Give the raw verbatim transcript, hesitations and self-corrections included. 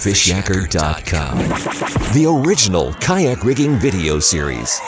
Fishyaker dot com, the original kayak rigging video series.